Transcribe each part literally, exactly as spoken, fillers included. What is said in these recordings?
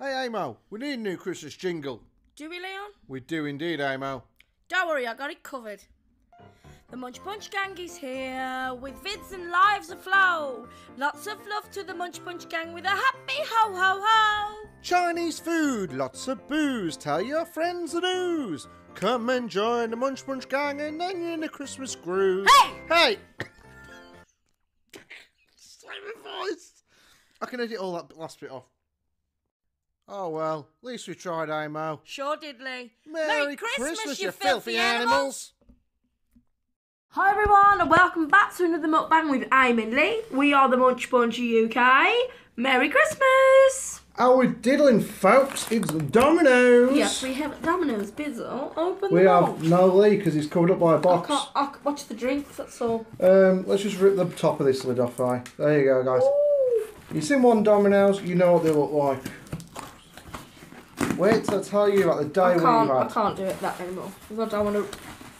Hey, Amo, we need a new Christmas jingle. Do we, Leon? We do indeed, Amo. Don't worry, I got it covered. The Munch Bunch Gang is here, with vids and lives aflow. Lots of love to the Munch Bunch Gang with a happy ho ho ho. Chinese food, lots of booze, tell your friends the news. Come and join the Munch Bunch Gang and then you're in the Christmas groove. Hey! Hey! Same voice. I can edit all that last bit off. Oh well, at least we tried, Amo. Sure did, Lee. Merry, Merry Christmas, Christmas, you filthy, filthy animals. animals! Hi everyone and welcome back to another mukbang with Aim and Lee. We are the Munch Bunch U K. Merry Christmas! Oh, we're diddling, folks. It's Domino's. Yes, we have Domino's. Bizzle, open we the box. We have no Lee because he's covered up by a box. I can't, I can't watch the drinks, that's all. Um, let's just rip the top of this lid off, aye. There you go, guys. Ooh. You've seen one Domino's, you know what they look like. Wait till I tell you about the day when you had. I can't do it that anymore because I don't want to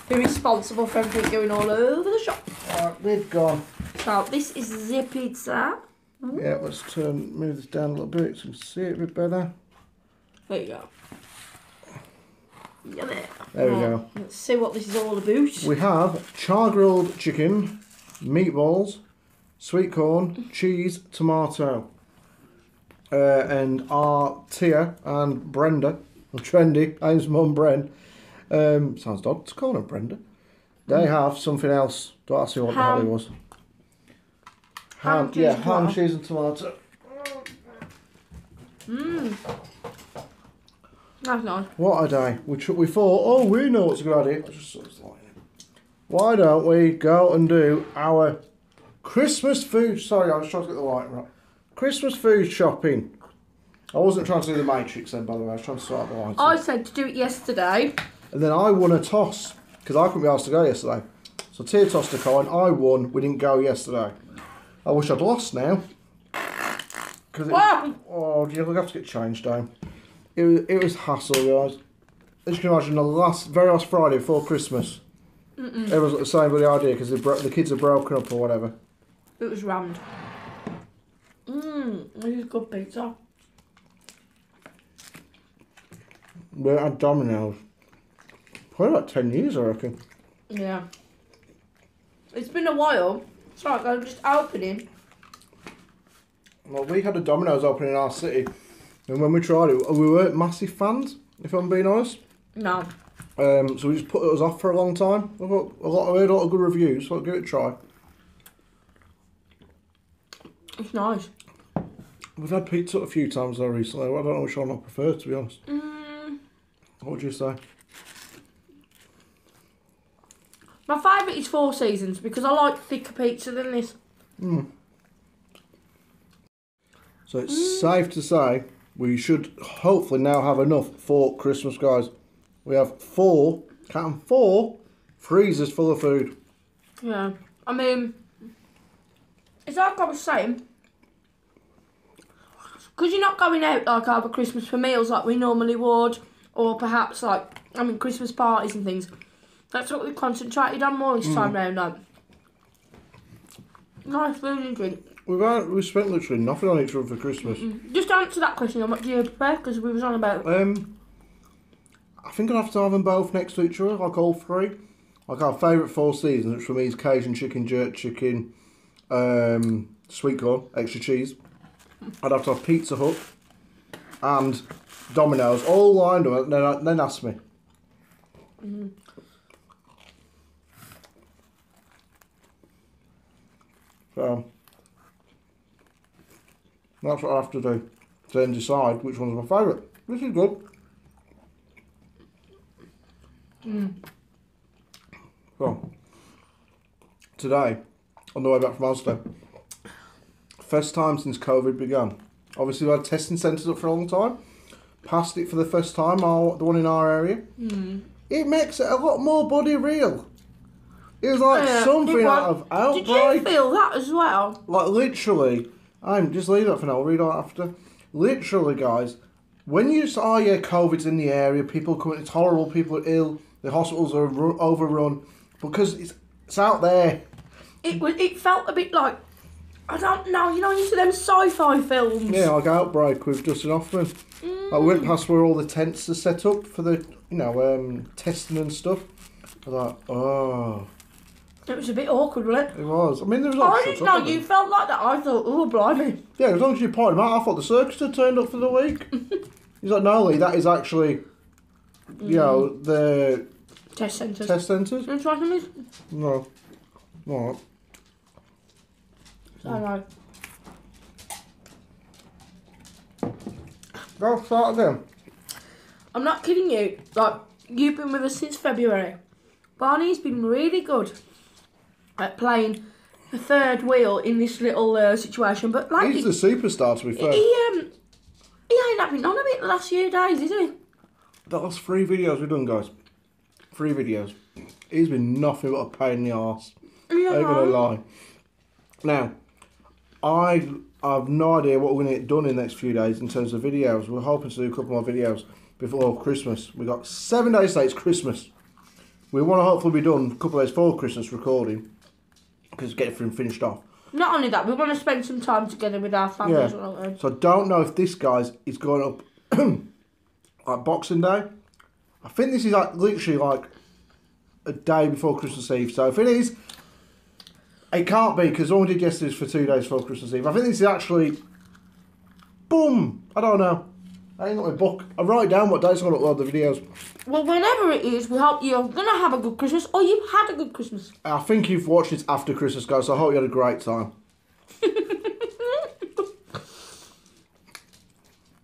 be responsible for everything going all over the shop. Right, we've gone. So this is the pizza. Mm. Yeah, let's turn, move this down a little bit so you can see it a bit better. There you go. Yeah, there. There we go. Let's see what this is all about. We have char-grilled chicken, meatballs, sweet corn, cheese, tomato. Uh, and our Tia and Brenda, and Trendy, Aim's mum, Bren, um, sounds odd to call her Brenda. They have something else. Don't ask me what ham. the hell it was. Ham, ham yeah, ham, tomato. cheese, and tomato. Mmm. That's nice. What a day. We, we thought, oh, we know what's a good idea. Just sort of like, why don't we go and do our Christmas food? Sorry, I was trying to get the light right. Christmas food shopping. I wasn't trying to do the Matrix then, by the way. I was trying to sort out the lights. I said to do it yesterday. And then I won a toss, because I couldn't be asked to go yesterday. So Tia tossed a coin, I won, we didn't go yesterday. I wish I'd lost now. Cause it was, oh, you'll have to get changed, Dame. It was, it was hassle, guys. As you can imagine, the last, very last Friday before Christmas, mm-mm. everyone's got the same bloody idea, because the kids are broken up or whatever. It was rammed. Mmm, this is good pizza. We had Domino's probably about ten years, I reckon. Yeah, it's been a while. Sorry, I'm just opening. Well, we had a Domino's opening in our city, and when we tried it, we weren't massive fans. If I'm being honest. No. Um, so we just put us off for a long time. I got a lot, I heard a lot of good reviews, so I'll give it a try. It's nice. We've had pizza a few times though recently. I don't know which one I prefer, to be honest. Mm. What would you say? My favourite is Four Seasons because I like thicker pizza than this. Mm. So it's mm. safe to say we should hopefully now have enough for Christmas, guys. We have four, count four, freezers full of food. Yeah, I mean, it's like I was saying, because you're not going out like over Christmas for meals like we normally would, or perhaps like, I mean, Christmas parties and things. That's what we concentrated on more this mm. time round. Like. Nice food and drink. We've, had, we've spent literally nothing on each other for Christmas. Mm-mm. Just answer that question on what do you prepare, because we was on about... Um, I think I'd have to have them both next to each other, like all three. Like our favourite Four Seasons, which for me is Cajun chicken, jerk chicken, um, sweet corn, extra cheese. I'd have to have Pizza Hut and Domino's all lined up, and then, then ask me. Mm. So that's what I have to do to then decide which one's my favourite. This is good. Mm. So today, on the way back from Asda, first time since COVID began. Obviously, we had testing centres up for a long time. Passed it for the first time, our, the one in our area. Mm. It makes it a lot more bloody real. It was like yeah, something out of Outbreak. Did you feel that as well? Like literally, I'm just leave that for now. I'll read out after. Literally, guys, when you say, "Oh yeah, COVID's in the area," people come. It's horrible. People are ill. The hospitals are overrun because it's it's out there. It was. It felt a bit like. I don't know, you know, into them sci-fi films. Yeah, like Outbreak with Dustin Hoffman. Mm. I went past where all the tents are set up for the, you know, um, testing and stuff. I was like, oh. It was a bit awkward, wasn't it? It was. I mean, there was lots of stuff. I didn't know you felt like that. I thought, oh, blimey. Yeah, as long as you pointed them out, I thought the circus had turned up for the week. He's like, no, Lee, that is actually, you mm. know, the... Test centres. Test centres. You want to try something? No. All right. I know. Go start again. I'm not kidding you. Like, you've been with us since February. Barney's been really good at playing the third wheel in this little uh, situation, but like he's he, the superstar, to be fair. He um he ain't having none of it the last few days, is he? The last three videos we've done, guys. Three videos. He's been nothing but a pain in the arse. Yeah. I ain't gonna lie. Now, I have no idea what we're going to get done in the next few days in terms of videos. We're hoping to do a couple more videos before Christmas. We've got seven days till it's Christmas. We want to hopefully be done a couple of days before Christmas recording, because get everything finished off. Not only that, we want to spend some time together with our families. Yeah. Right, so I don't know if this guy's is going up like Boxing Day. I think this is like literally like a day before Christmas Eve. So if it is... It can't be, because all we did yesterday was for two days before Christmas Eve. I think this is actually... Boom! I don't know. I ain't got my book. I write down what days I'm going to upload the videos. Well, whenever it is, we hope you're going to have a good Christmas, or you've had a good Christmas. I think you've watched this after Christmas, guys, so I hope you had a great time.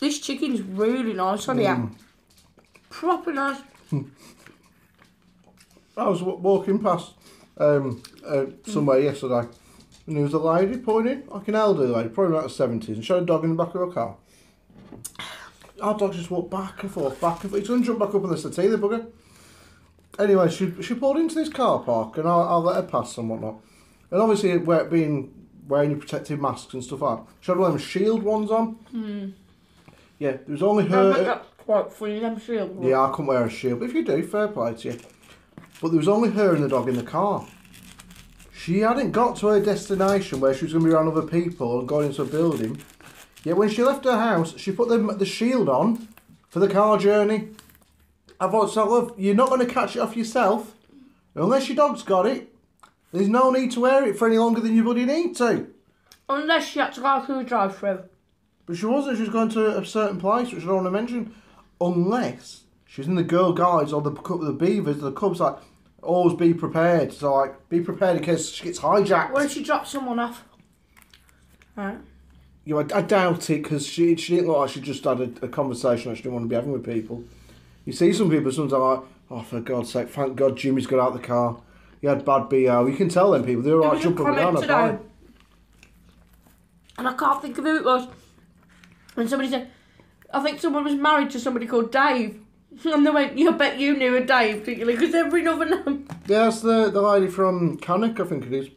This chicken's really nice, isn't mm. it? Proper nice. I was walking past... Um, uh, somewhere mm. yesterday, and there was a lady pointing, like an elderly lady, probably about the seventies, and showed a dog in the back of her car. Our dog just walked back and forth, back and forth. He's going to jump back up on the settee, the bugger. Anyway, she she pulled into this car park, and I, I let her pass and whatnot. And obviously, we're being wearing your protective masks and stuff like that. She had one of them shield ones on. Mm. Yeah, it was only her. No, that's quite funny, them shield ones. Yeah, I couldn't wear a shield, but if you do, fair play to you. But there was only her and the dog in the car. She hadn't got to her destination where she was going to be around other people and going into a building. Yet when she left her house, she put the, the shield on for the car journey. I thought, so love, you're not going to catch it off yourself. Unless your dog's got it, there's no need to wear it for any longer than you bloody need to. Unless she had to go through a drive-through. But she wasn't. She was going to a certain place, which I don't want to mention. Unless... She was in the Girl Guides or the the Beavers, the Cubs, like, always be prepared. So, like, be prepared in case she gets hijacked. What if she drops someone off? Alright. You know, I, I doubt it, because she, she didn't look like she just had a, a conversation that she didn't want to be having with people. You see some people sometimes are like, oh, for God's sake, thank God Jimmy's got out of the car. He had bad B O. You can tell them people, they were like jumping around. Today, and I can't think of who it was. And somebody said, I think someone was married to somebody called Dave. And they went, you bet you knew a Dave, particularly, because every other name. Yeah, that's the, the lady from Canuck, I think it is.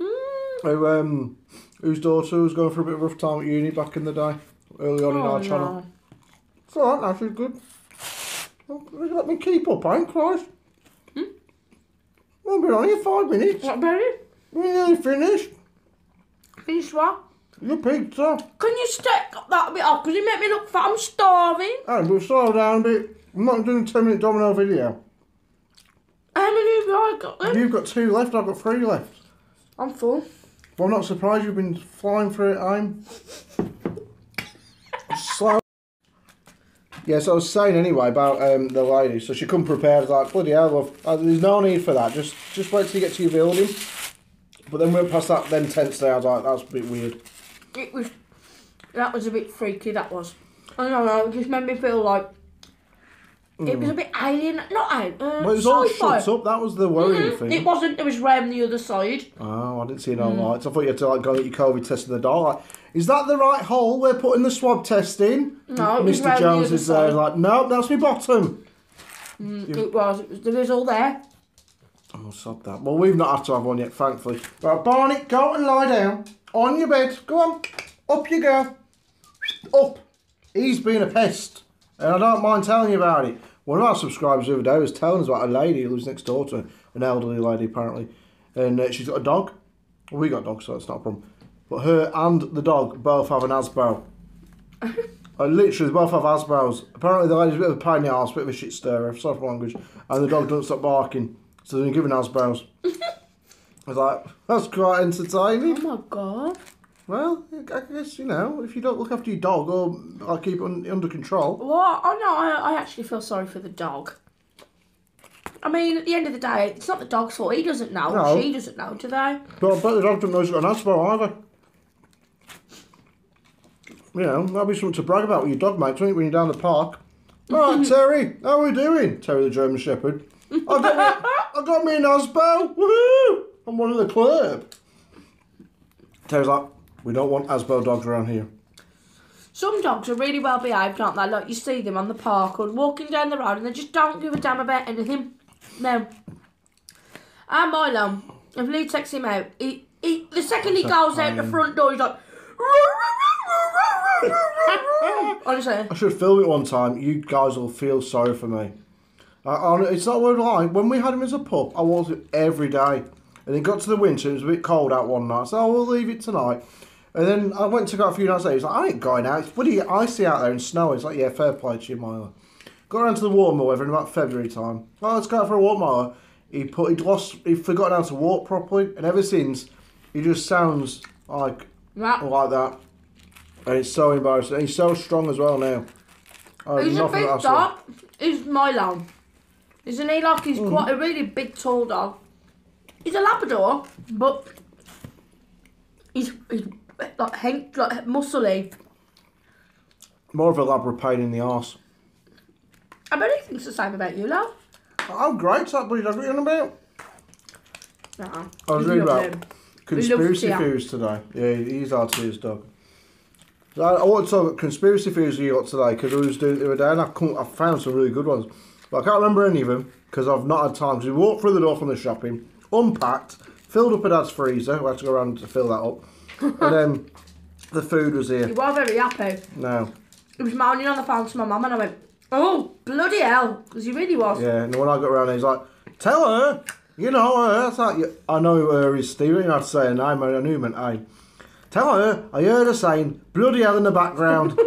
Mm. Who, um, whose daughter was going for a bit of a rough time at uni back in the day, early on oh, in our no. channel. It's alright, now she's good. Let me keep up, I ain't Christ. Hmm? I've been on here five minutes. What, Barry? We nearly finished. Finished what? Your pizza. Can you stick that bit off? Because you make me look fat. I'm starving. Hey, we'll slow down a bit. I'm not doing a ten minute domino video. How many have I got left? You've got two left, I've got three left. I'm full. Well, I'm not surprised you've been flying through it, Aim. Slow. Yeah, so I was saying anyway about um, the lady. So she couldn't prepare. Like, bloody hell, love. Like, there's no need for that. Just just wait till you get to your building. But then we went past that then tent today. I was like, that's a bit weird. It was, that was a bit freaky, that was. I don't know, it just made me feel like mm. it was a bit alien, not alien, uh, well, it was all shut up, that was the worrying mm-hmm. thing. It wasn't, there was rain on the other side. Oh, I didn't see no mm. lights. I thought you had to like go and get your COVID test in the dark. Like, is that the right hole we're putting the swab test in? No, it was Mister Jones the is there, like, no, that's my bottom. Mm, it was, it was, there was all there. Oh, sod that. Well, we've not had to have one yet, thankfully. Right, Barney, go and lie down. On your bed, go on, up you go, up. He's been a pest, and I don't mind telling you about it. One of our subscribers the other day was telling us about a lady who lives next door to an elderly lady, apparently, and uh, she's got a dog. Well, we got dogs, so that's not a problem. But her and the dog both have an Asbro. I literally, they both have Asbros. Apparently the lady's a bit of a pain in the arse, a bit of a shit stirrer, sorry for language, and the dog doesn't stop barking, so they're given Asbros. I was like, that's quite entertaining. Oh my god. Well, I guess, you know, if you don't look after your dog or like, keep it un under control. What? Oh no, I, I actually feel sorry for the dog. I mean, at the end of the day, it's not the dog's fault. He doesn't know, no. She doesn't know, do they? But I bet the dog doesn't know he's got an Asbro either. You know, that'll be something to brag about with your dog, mate, when you're down the park. All right, Terry, how are we doing? Terry the German Shepherd. I got me, I got me an Asbro, woohoo! I'm one of the club. Terry's like, we don't want Asbro dogs around here. Some dogs are really well behaved, aren't they? Like, you see them on the park or walking down the road and they just don't give a damn about anything. No. And Milo, if Lee takes him out, he, he, the second he goes out the front door, he's like, honestly. I should film it one time. You guys will feel sorry for me. I, I, it's not a word of lie. When we had him as a pup, I walked him every day. And it got to the winter, it was a bit cold out one night, so I oh, will leave it tonight. And then I went to go out a few nights later, he's like, I ain't going out, it's bloody icy out there and snow. It's like, yeah, fair play to you, Milo. Got around to the warmer weather in about February time. Oh, let's go out for a walk, Milo. He put, he'd lost, he'd forgotten how to walk properly, and ever since, he just sounds like that. Like that. And it's so embarrassing. And he's so strong as well now. I he's a big dog. He's Milo. Isn't he? Like, he's mm. quite a really big, tall dog. He's a Labrador, but he's, he's like, hank, like muscly. More of a Labrador pain in the arse. I bet he thinks the same about you, love. Oh, great, that bloody dog you're on about. Nah, I was reading about conspiracy theories today. Yeah, he's our Tia's dog. So I, I want to talk about conspiracy theories you got today, because I was doing it the other day and I, couldn't, I found some really good ones. But I can't remember any of them, because I've not had time. Because we walked through the door from the shopping, unpacked, filled up a dad's freezer. We had to go around to fill that up. And then um, the food was here. You were very happy. No. He was moaning on the phone to my mum and I went, oh, bloody hell. Because he really was. Yeah, and when I got around there, he's like, tell her. You know her. That's like, I know her is Stephen. You know, I'd say her name. I knew he meant I. Tell her. I heard her saying, bloody hell in the background.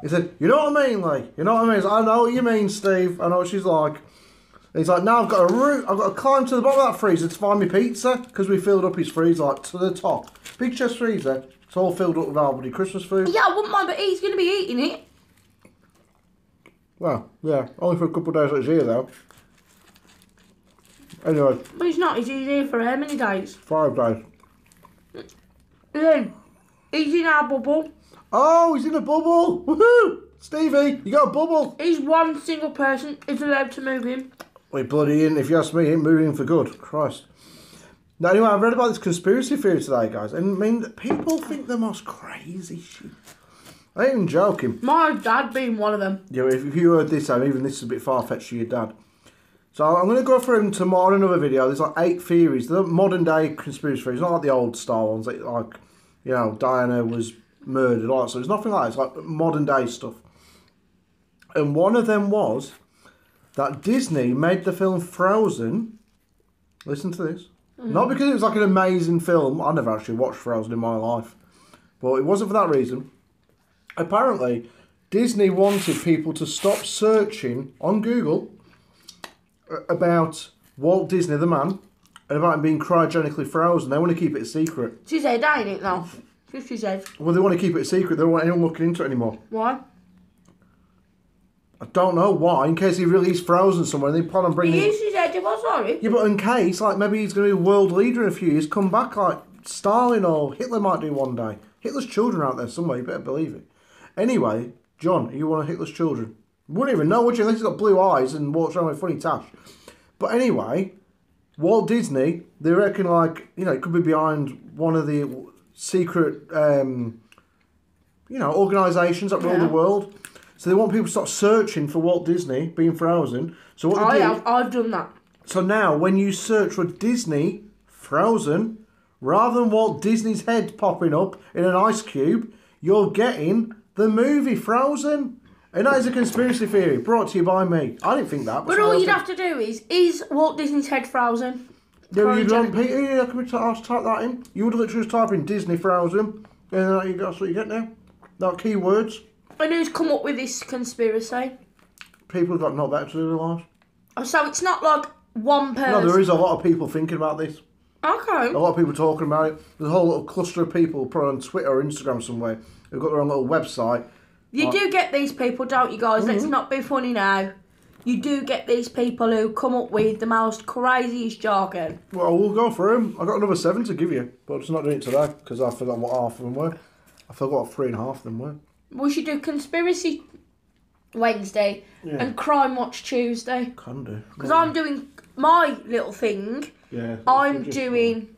He said, you know what I mean, like, you know what I mean? He's like, I know what you mean, Steve. I know what she's like. And he's like, now I've got a route. I've got to climb to the bottom of that freezer to find me pizza, because we filled up his freezer like to the top. Big chest freezer. It's all filled up with our bloody Christmas food. Yeah, I wouldn't mind, but he's going to be eating it. Well, yeah, only for a couple of days like he's here though. Anyway. But he's not. He's here for how many days? Five days. Yeah, he's in our bubble. Oh, he's in a bubble! Woohoo! Stevie, you got a bubble! He's one single person, is allowed to move in. Wait, bloody in, if you ask me, he ain't moving in for good. Christ. Now, anyway, I read about this conspiracy theory today, guys. And I mean, people think the most crazy shit. I ain't even joking. My dad being one of them. Yeah, if, if you heard this, I mean, even this is a bit far-fetched to your dad. So I'm going to go through him tomorrow in another video. There's like eight theories. They're modern-day conspiracy theories, not like the old-style ones. Like, like, you know, Diana was murdered, all right, so it's nothing like that. It's like modern day stuff. And one of them was that Disney made the film Frozen, listen to this, mm. not because it was like an amazing film. I never actually watched Frozen in my life, but it wasn't for that reason. Apparently Disney wanted people to stop searching on Google about Walt Disney the man and about him being cryogenically frozen. They want to keep it a secret. She said that, ain't it though? Well, they want to keep it a secret. They don't want anyone looking into it anymore. Why? I don't know why. In case he really is frozen somewhere and they plan on bringing... He is, his head, he was, sorry. Yeah, but in case, like, maybe he's going to be a world leader in a few years, come back like Stalin or Hitler might do one day. Hitler's children out there somewhere, you better believe it. Anyway, John, are you one of Hitler's children? You wouldn't even know, would you? Unless he's got blue eyes and walks around with a funny tash. But anyway, Walt Disney, they reckon, like, you know, it could be behind one of the... secret, um, you know, organisations that rule yeah. the world. So they want people to start searching for Walt Disney being frozen. So what I they have, do, I've done that. So now, when you search for Disney Frozen, rather than Walt Disney's head popping up in an ice cube, you're getting the movie Frozen. And that is a conspiracy theory brought to you by me. I didn't think that. But, but all you'd have to do is, is Walt Disney's head frozen? No, you don't, Peter. I could just type that in. You would literally just type in Disney for hours in, and that's what you get now. Like keywords. And who's come up with this conspiracy? People have got not better to do in their lives. Oh, so it's not like one person. No, there is a lot of people thinking about this. Okay. A lot of people talking about it. There's a whole little cluster of people probably on Twitter or Instagram somewhere who've got their own little website. You like, do get these people, don't you guys? Mm-hmm. Let's not be funny now. You do get these people who come up with the most craziest jargon. Well, we'll go through them. I've got another seven to give you, but I'm just not doing it today because I forgot what half of them were. I forgot what three and a half of them were. We should do Conspiracy Wednesday yeah. and Crime Watch Tuesday. Can do. Because yeah. I'm doing my little thing. Yeah. I'm doing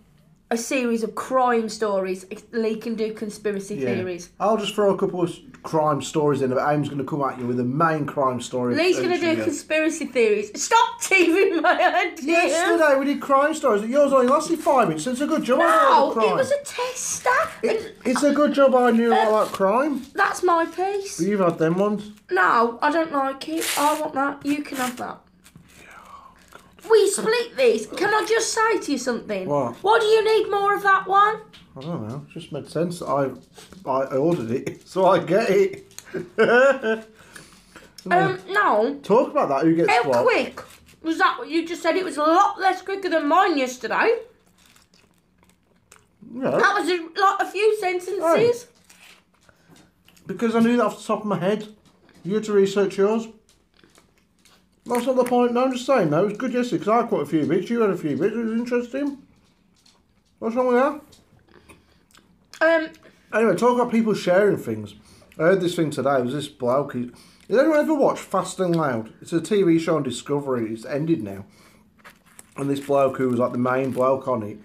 a series of crime stories. Lee can do conspiracy yeah. theories. I'll just throw a couple of crime stories in, but Aim's going to come at you with the main crime story. Lee's going to do yeah. conspiracy theories. Stop teasing my ideas. Yesterday we did crime stories. Yours only lasted five minutes. It's a good job. No, it was a tester. It, it's a good job I knew uh, I like crime. That's my piece. But you've had them ones. No, I don't like it. I want that. You can have that. We split these. Can I just say to you something? What? What do you need more of that one? I don't know. It just made sense. I I ordered it, so I get it. um, no. Talk about that. Who gets How what? How quick was that? What you just said? It was a lot less quicker than mine yesterday. Yeah. That was a, like a few sentences. Oh. Because I knew that off the top of my head. You had to research yours. That's not the point. No, I'm just saying though. It was good yesterday because I caught a few bits. You had a few bits. It was interesting. What's wrong with that? Um. Anyway, talk about people sharing things. I heard this thing today. It was this bloke. He, did anyone ever watch Fast and Loud? It's a T V show on Discovery. It's ended now. And this bloke who was like the main bloke on it.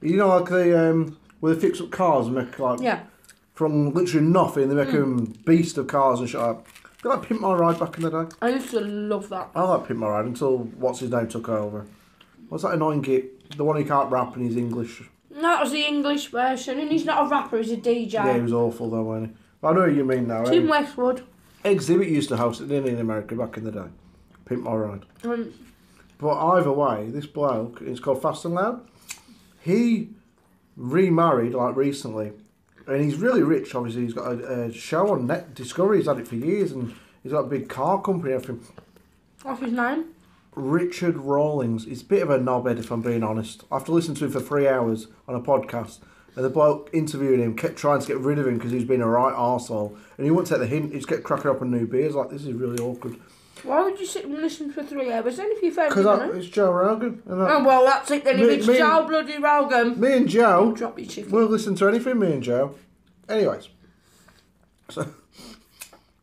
You know, like the um, where they fix up cars and make like yeah. from literally nothing. They make mm. them beast of cars and shit like. I like Pimp My Ride back in the day. I used to love that. I like Pimp My Ride until what's-his-name took over. What's that annoying git? The one who can't rap and he's English. No, that was the English version, and he's not a rapper, he's a D J. Yeah, he was awful though, wasn't he? But I know what you mean now, Tim Westwood. Exhibit used to host it didn't he, in America back in the day. Pimp My Ride. Um, but either way, this bloke, it's called Fast and Loud, he remarried, like, recently. And he's really rich, obviously. He's got a, a show on Net Discovery. He's had it for years, and he's got a big car company. Everything. What's his name? Richard Rawlings. He's a bit of a knobhead, if I'm being honest. I have to listen to him for three hours on a podcast, and the bloke interviewing him kept trying to get rid of him because he's been a right arsehole. And he wouldn't take the hint. He just kept cracking up on new beers. Like, this is really awkward. Why would you sit and listen for three hours then if you found it? It's Joe Rogan. And I, oh, well, that's it then. Me, if it's Joe and, bloody Rogan. Me and Joe. Drop your chicken. We'll listen to anything, me and Joe. Anyways. So,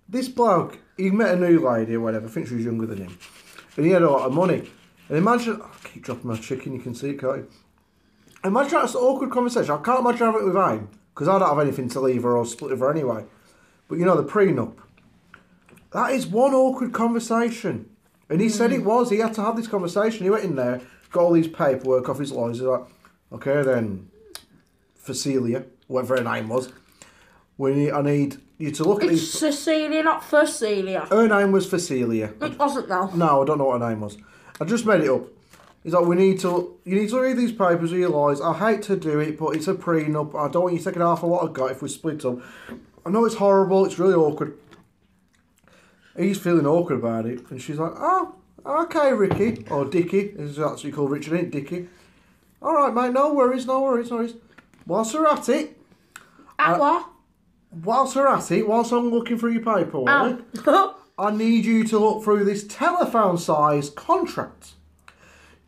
this bloke, he met a new lady or whatever. I think she was younger than him. And he had a lot of money. And imagine... Oh, I keep dropping my chicken. You can see it, can't you? Imagine that's an awkward conversation. I can't imagine having it with Aim. Because I don't have anything to leave her or split with her anyway. But, you know, the prenup. That is one awkward conversation. And he mm. said it was. He had to have this conversation. He went in there, got all these paperwork off his lawyers. He's like, okay, then, for Celia, whatever her name was, we need, I need you to look it's at these... It's Cecilia, not for Celia. Her name was for Celia. It wasn't, though. No, I don't know what her name was. I just made it up. He's like, we need to... You need to read these papers with your lawyers. I hate to do it, but it's a prenup. I don't want you taking half of what I've got if we split up. I know it's horrible. It's really awkward. He's feeling awkward about it, and she's like, oh, okay, Ricky, or Dickie, as actually called Richard, ain't Dickie. All right, mate, no worries, no worries, no worries. Whilst we're at it... At uh, what? Whilst we're at it, whilst I'm looking through your paperwork, oh. I need you to look through this telephone-sized contract.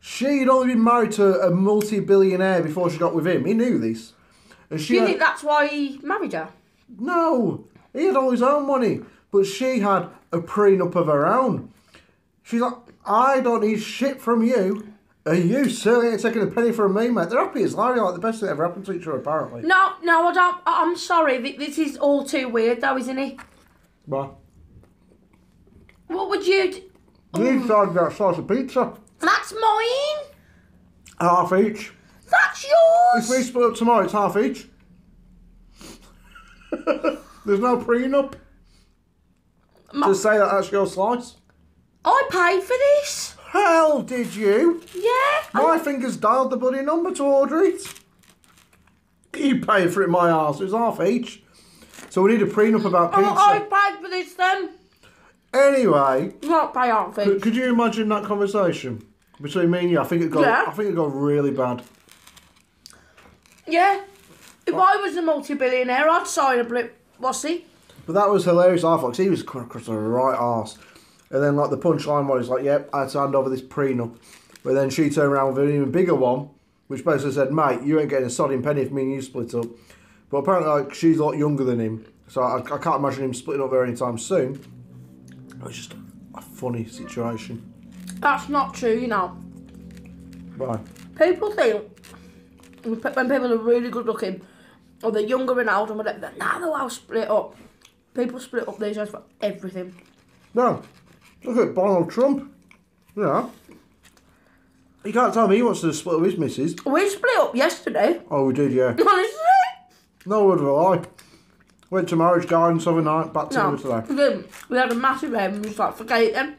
She'd only been married to a multi-billionaire before she got with him. He knew this. And she Do you had, think that's why he married her? No, he had all his own money. But she had a prenup of her own. She's like, I don't need shit from you. And you certainly ain't taking a penny from me, mate. They're happy as Larry, like the best thing that ever happened to each other, apparently. No, no, I don't. I'm sorry. This is all too weird, though, isn't it? What? What would you do? You decided that slice of pizza. That's mine? Half each. That's yours? If we split up tomorrow, it's half each. There's no prenup. My, to say that that's your slice? I paid for this. hell did you? Yeah. My I... fingers dialed the bloody number to order it. You paid for it, my arse. It was half each. So we need a prenup about pizza. Oh, I paid for this then. Anyway. Not pay half each. Could you imagine that conversation between me and you? I think it got. Yeah. I think it got really bad. Yeah. If I was a multi-billionaire, I'd sign a blip. What's he? But that was hilarious. I thought he was across the right arse. And then, like, the punchline was like, yep, I had to hand over this prenup. But then she turned around with an even bigger one, which basically said, mate, you ain't getting a sodding penny if me and you split up. But apparently, like, she's a lot younger than him. So I, I can't imagine him splitting up there anytime soon. It was just a funny situation. That's not true, you know. Why? People think, when people are really good looking, or they're younger and older, but they're now they'll all split up. People split up these days for everything. No. Look at Donald Trump. Yeah. You can't tell me he wants to split up his missus. We split up yesterday. Oh, we did, yeah. Honestly? No word of a lie. Went to marriage gardens over night, back to no, today. We didn't. We had a massive aim, we just like, forget it then.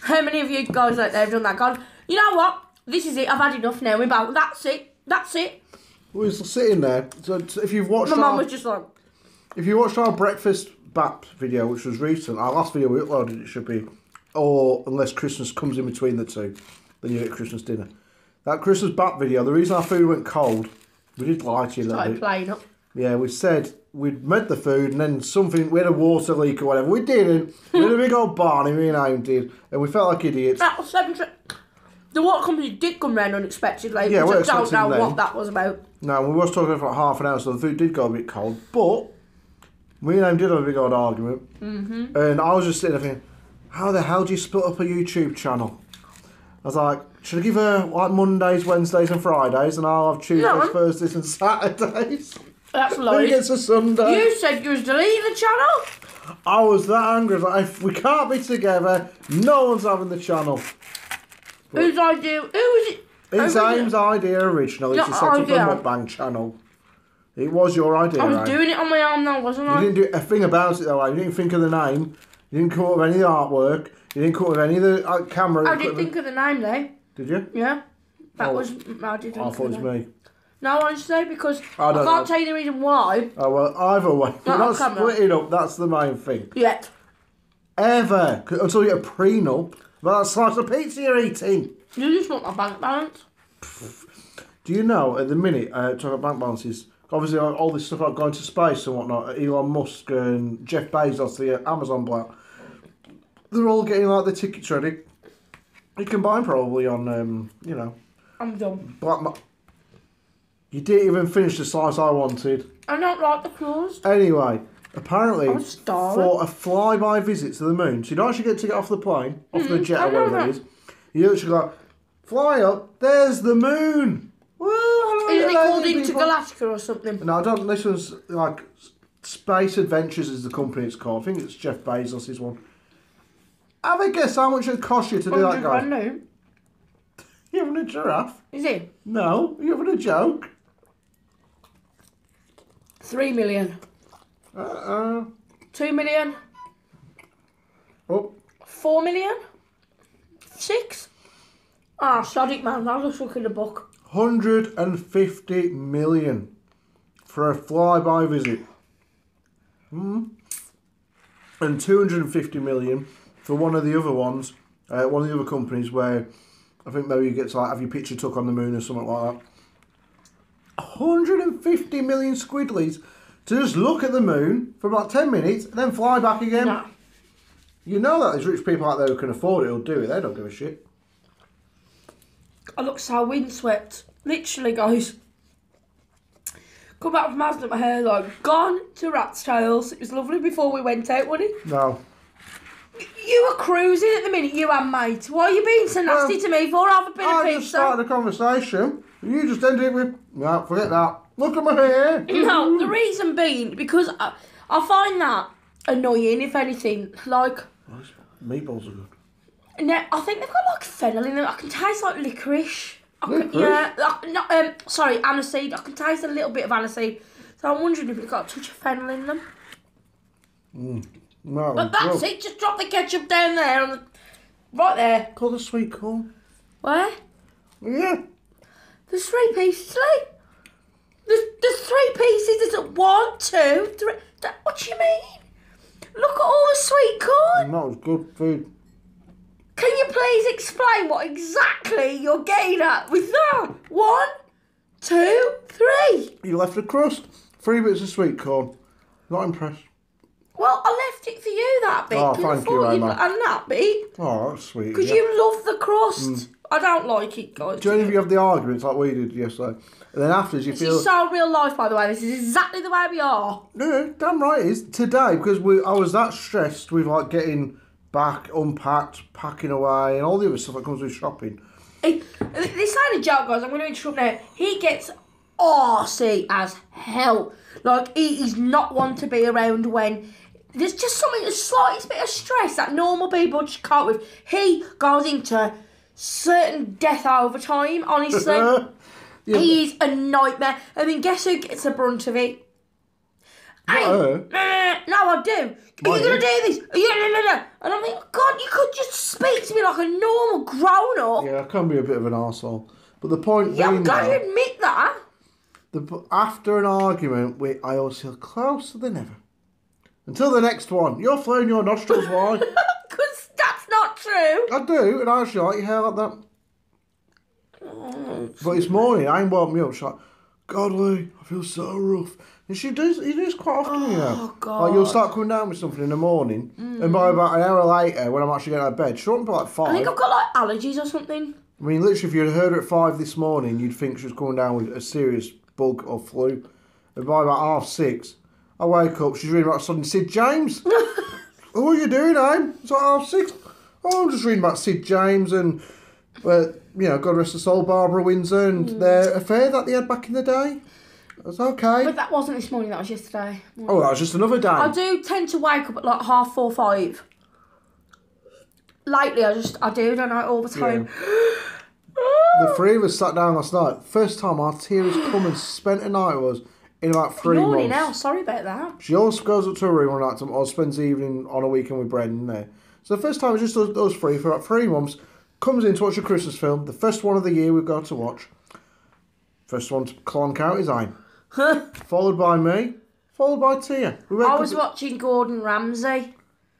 How many of you guys out there have done that? God, you know what? This is it, I've had enough now. We're about, that's it, that's it. We're sitting there. So if you've watched My our, mum was just like... If you watched our breakfast B A P video, which was recent, our last video we uploaded, it should be, or unless Christmas comes in between the two, then you get Christmas dinner. That Christmas B A P video, the reason our food went cold, we did lie to you a little bit. Playing up. Yeah, we said we'd made the food and then something, we had a water leak or whatever. We didn't. We had a big old Barney, me and Aim did, and we felt like idiots. That was seven tri The water company did come round unexpectedly. Yeah, we I don't know then. What that was about. No, we was talking for like half an hour, so the food did go a bit cold. But me and him did have a big old argument. Mm-hmm. And I was just sitting there thinking, how the hell do you split up a YouTube channel? I was like, should I give her like Mondays, Wednesdays and Fridays, and I'll have Tuesdays, no. Thursdays and Saturdays? That's loads. Who gets a Sunday? You said you was deleting the channel. I was that angry. I was like, if we can't be together, no one's having the channel. But whose idea? Who was it? It's Aim's idea originally to set up a mukbang channel. It was your idea, I was Aim. Doing it on my own though, wasn't I? You didn't do a thing about it though, Aim. You didn't think of the name. You didn't come up with any of the artwork. You didn't come up with any of the uh, camera. I did think of the name though. Did you? Yeah. That oh, was... I did think I thought it was me. No, honestly, because I, I can't know. tell you the reason why. Oh, well, either way. Not we're not splitting up. That's the main thing. Yet. Ever. Until you get a prenup. Well, that slice of pizza you're eating. You just want my bank balance. Do you know, at the minute, uh, talking about bank balances, obviously all this stuff about going to space and whatnot, Elon Musk and Jeff Bezos, the Amazon bloke, they're all getting, like, the tickets ready. You can buy them probably on, um, you know... I'm done. Black you didn't even finish the slice I wanted. I don't like the claws. Anyway... Apparently, for a fly-by visit to the moon, so you don't actually get to get off the plane, off mm -hmm. the jet or whatever that is. You literally like, fly up, there's the moon! Woo, Isn't it called Intergalactica or something? No, I don't, this one's like, Space Adventures is the company it's called. I think it's Jeff Bezos' one. Have a guess how much it would cost you to do that guy. I know. You having a giraffe? Is it? No, you having a joke? Three million. Uh-uh. Two million. Oh. Four million. Six. Ah, oh, sodic man, I'll just look in the book. one hundred and fifty million for a flyby visit. Hmm. And two hundred and fifty million for one of the other ones, uh, one of the other companies where I think maybe you get to like, have your picture took on the moon or something like that. one hundred and fifty million squidlies. To just look at the moon for about ten minutes and then fly back again. No. You know that there's rich people out there who can afford it who'll do it. They don't give a shit. I look so windswept. Literally, guys. Come back from Asda, my hair like gone to rat's tails. It was lovely before we went out, wasn't it? No. You were cruising at the minute, you and mate. Why are you being so nasty um, to me for half a bit I of pizza? I just started a conversation. You just ended it with, no, forget that. Look at my hair. No, the reason being, because I, I find that annoying, if anything, like... Oh, meatballs are good. No, I think they've got, like, fennel in them. I can taste, like, licorice. I licorice? Can, yeah. Like, not, um, sorry, aniseed. I can taste a little bit of aniseed. So I'm wondering if it's got a touch of fennel in them. Mm. No, but that's it. Just drop the ketchup down there. And the... Right there. Got the sweet corn. Where? Yeah. There's three pieces, Lee. There's, there's three pieces. There's one, two, three. What do you mean? Look at all the sweet corn. That was good food. Can you please explain what exactly you're getting at with that? One, two, three. You left a crust. Three bits of sweet corn. Not impressed. Well, I left it for you, that bit. Oh, thank you, Emma. And that bit. Oh, that's sweet. Because yeah. you love the crust. Mm. I don't like it, guys. Do any of you have the arguments like we did yesterday? And then afterwards you this feel... This is so real life, by the way. This is exactly the way we are. No, yeah, damn right it is. Today, because we, I was that stressed with, like, getting back, unpacked, packing away, and all the other stuff that comes with shopping. It, this kind of joke, guys, I'm going to interrupt now. He gets arsey as hell. Like, he is not one to be around when... There's just something, the slightest bit of stress that normal people just can't with. He goes into... certain death over time, honestly. Yeah. He is a nightmare. I mean, guess who gets the brunt of it? Hey, no, I do. Are you going to do this? Are you, no, no, no. And I'm like, God, you could just speak to me like a normal grown-up. Yeah, I can be a bit of an arsehole. But the point yeah, being... I'm glad you admit that. The, after an argument, we, I always feel closer than ever. Until the next one. You're flaring your nostrils wide. Not true. I do, and I actually like your hair like that. Oh, but it's morning, I ain't woke me up. She's like, God, Lou, I feel so rough. And she does, he does quite often, oh, you know. God. Like, you'll start coming down with something in the morning, mm. and by about an hour later, when I'm actually getting out of bed, she won't be like five. I think I've got, like, allergies or something. I mean, literally, if you'd heard her at five this morning, you'd think she was coming down with a serious bug or flu. And by about half six, I wake up, she's reading about sudden Sid James. What are you doing, Aim? It's like half six. Oh, I'm just reading about Sid James and, uh, you know, God rest her soul, Barbara Windsor and mm. their affair that they had back in the day. It was okay. But that wasn't this morning, that was yesterday. Mm. Oh, that was just another day. I do tend to wake up at like half four, five. Lately, I just, I do, don't I, all the time. Yeah. The three of us sat down last night. First time our Tia has come and spent a night with us in about three months. Morning now, sorry about that. She always goes up to her room one night or spends the evening on a weekend with Brendan there. So the first time it's just those, those three for about three months. Comes in to watch a Christmas film, the first one of the year we've got to watch. First one to clonk out is Aim. Followed by me, followed by Tia. We I was watching Gordon Ramsay.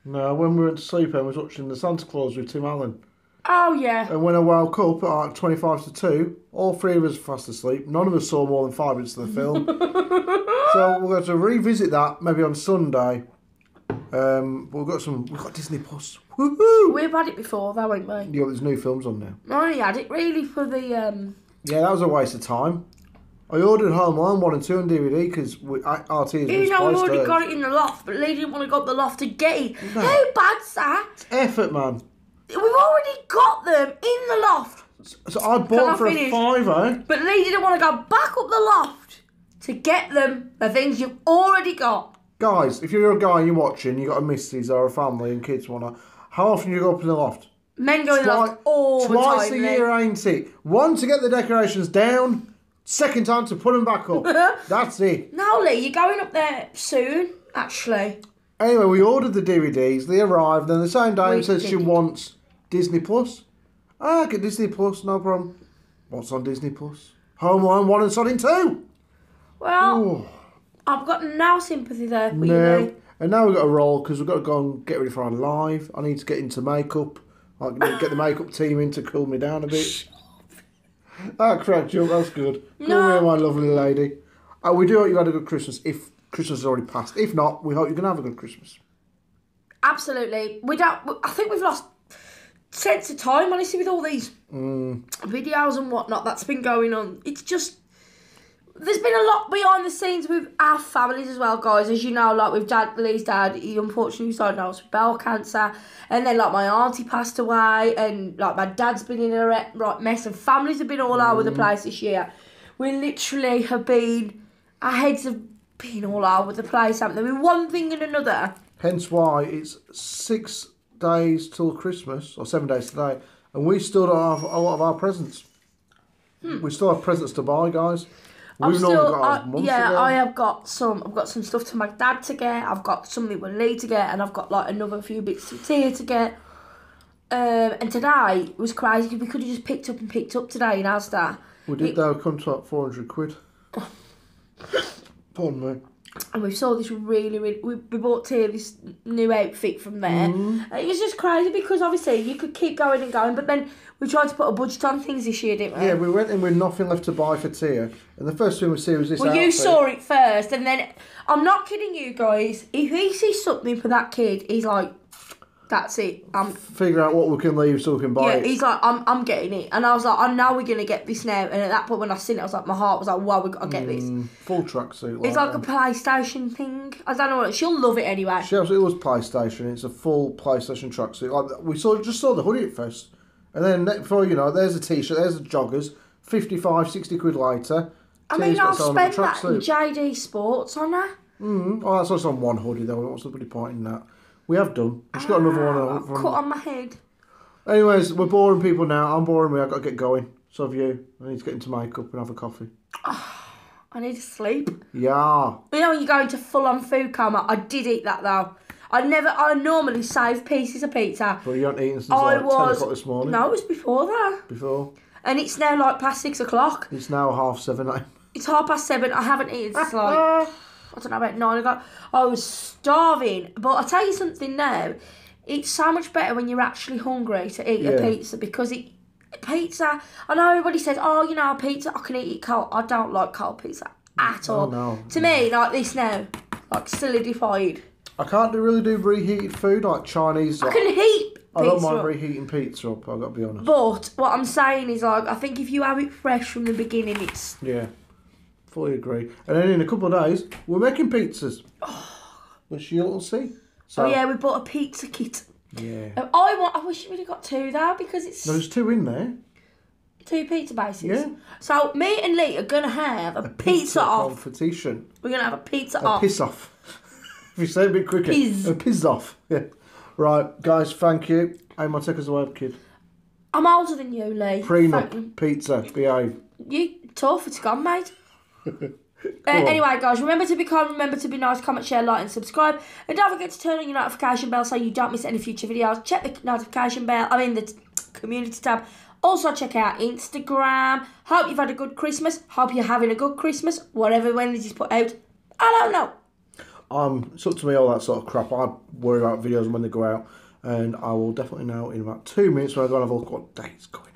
No, when we went to sleep, I was watching The Santa Claus with Tim Allen. Oh, yeah. And when I woke up at like twenty-five to two, all three of us were fast asleep. None of us saw more than five minutes of the film. So we're going to revisit that maybe on Sunday. Um, but we've got some. We've got Disney Plus. Woohoo! We've had it before, though, haven't we? Yeah, there's new films on now. I only had it really for the. Um... Yeah, that was a waste of time. I ordered Home Alone one and two on D V D because R T is. You know, I've already hers. got it in the loft, but Lee didn't want to go up the loft to get it. No. How bad's that? It's effort, man. We've already got them in the loft. So I bought for a fiver. But Lee didn't want to go back up the loft to get them. The things you've already got. Guys, if you're a guy and you're watching, you've got a missus or a family and kids and whatnot, how often do you go up in the loft? Men go in the loft all the time. Twice a year, ain't it? One, to get the decorations down. Second time, to put them back up. That's it. No, Lee, you're going up there soon, actually. Anyway, we ordered the D V Ds. They arrived. Then the same day, she says she wants Disney Plus. Ah, get Disney Plus, no problem. What's on Disney Plus? Home Alone one and Sonic two. Well... Ooh. I've got no sympathy there for no. you, Lee. And now we've got to roll because we've got to go and get ready for our live. I need to get into makeup. I can get the makeup team in to cool me down a bit. That cracked you up. That's good. Good no. my lovely lady. Uh, we do hope you had a good Christmas, if Christmas has already passed. If not, we hope you're going to have a good Christmas. Absolutely. We don't. I think we've lost sense of time, honestly, with all these mm. videos and whatnot that's been going on. It's just... There's been a lot behind the scenes with our families as well, guys. As you know, like with Dad, Lee's dad, he unfortunately was diagnosed with bowel cancer. And then, like, my auntie passed away. And, like, my dad's been in a right mess. And families have been all mm. over the place this year. We literally have been... Our heads have been all over the place, haven't they? With one thing and another. Hence why it's six days till Christmas, or seven days today. And we still don't have a lot of our presents. Hmm. We still have presents to buy, guys. We've still, got I, yeah, ago. I have got some. I've got some stuff to my dad to get. I've got something with Lee to get, and I've got like another few bits to Tia to get. Um, and today was crazy. We could have just picked up and picked up today in Asda. We did, though. Come to like four hundred quid. Pardon me. And we saw this really, really... We, we bought Tia this new outfit from there. Mm. It was just crazy because, obviously, you could keep going and going, but then we tried to put a budget on things this year, didn't we? Yeah, we went in with nothing left to buy for Tia, and the first thing we see was this well, outfit. Well, you saw it first, and then... I'm not kidding you guys. If he sees something for that kid, he's like... That's it. I'm figure out what we can leave so we can buy yeah, it. He's like, I'm I'm getting it. And I was like, I know we're going to get this now. And at that point when I seen it, I was like, my heart was like, wow, we've got to get mm, this. Full tracksuit. Like it's like that. A PlayStation thing. I don't know what, she'll love it anyway. She absolutely loves PlayStation. It's a full PlayStation tracksuit. Like we saw, just saw the hoodie at first. And then before you know, there's a T-shirt, there's the joggers. fifty-five, sixty quid later. I mean, I'll spend that in J D Sports on her. Mm-hmm. Oh, that's also on one hoodie though. What's the bloody point in that? We have done. She's got another one. On, cut on my head. Anyways, we're boring people now. I'm boring me. I've got to get going. So have you. I need to get into makeup and have a coffee. Oh, I need to sleep. Yeah. You know when you go into full-on food coma? I did eat that, though. I never... I normally save pieces of pizza. But you haven't eaten since I like was, ten o'clock this morning. No, it was before that. Before. And it's now, like, past six o'clock. It's now half seven. I... It's half past seven. I haven't eaten since, like... I don't know, about nine o'clock. I was starving. But I'll tell you something now. It's so much better when you're actually hungry to eat yeah. a pizza because it... Pizza... I know everybody says, oh, you know, pizza, I can eat it cold. I don't like cold pizza at all. Oh, no. To me, like this now. Like solidified. I can't really do reheated food like Chinese. I like, can heat pizza I don't mind up. reheating pizza up, I've got to be honest. But what I'm saying is, like, I think if you have it fresh from the beginning, it's... Yeah. Fully agree. And then in a couple of days, we're making pizzas. Oh. Which you'll see. So, oh, yeah, we bought a pizza kit. Yeah. Um, I want. I wish you would have got two, though, because it's... There's two in there. Two pizza bases. Yeah. So me and Lee are going to have a, a pizza, pizza off. competition. We're going to have a pizza a off. A piss off. If you say it a bit quicker. Piz. A piss off. Yeah. Right, guys, thank you. Aim, I'll take us away, kid. I'm older than you, Lee. Prenup, pizza, behave. You tough, it's gone, mate. uh, anyway guys, remember to be kind, remember to be nice, comment, share, like and subscribe, and don't forget to turn on your notification bell so you don't miss any future videos. Check the notification bell, I mean the t community tab. Also check out Instagram. Hope you've had a good Christmas, hope you're having a good Christmas, whatever, when this is put out, I don't know. Um, it's up to me, all that sort of crap. I worry about videos when they go out, and I will definitely know in about two minutes when I go and have a look what date's going.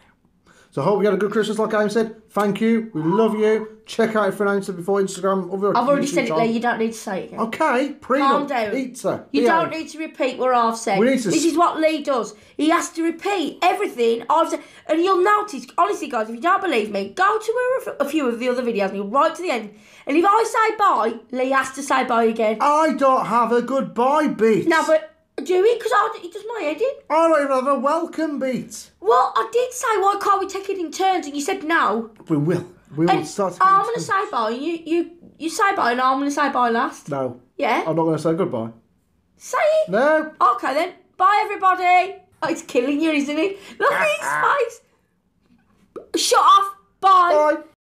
So I hope you had a good Christmas, like Aim said. Thank you. We love you. Check out your friends before Instagram. I've already YouTube said it, Lee. You don't need to say it again. Okay. Calm down. Pizza. You don't need to repeat what I've said. We need to... This is what Lee does. He has to repeat everything I've said. And you'll notice, honestly, guys, if you don't believe me, go to a, a few of the other videos and you'll right to the end. And if I say bye, Lee has to say bye again. I don't have a goodbye beat. No, but... Do we? Because he does my head in. I don't even have a welcome beat. Well, I did say, why can't we take it in turns? And you said no. We will. We and will start. I'm going to say bye. And you, you, you say bye, and I'm going to say bye last. No. Yeah. I'm not going to say goodbye. Say it. No. Okay then. Bye everybody. Oh, it's killing you, isn't it? Look at his face. Shut off. Bye. Bye.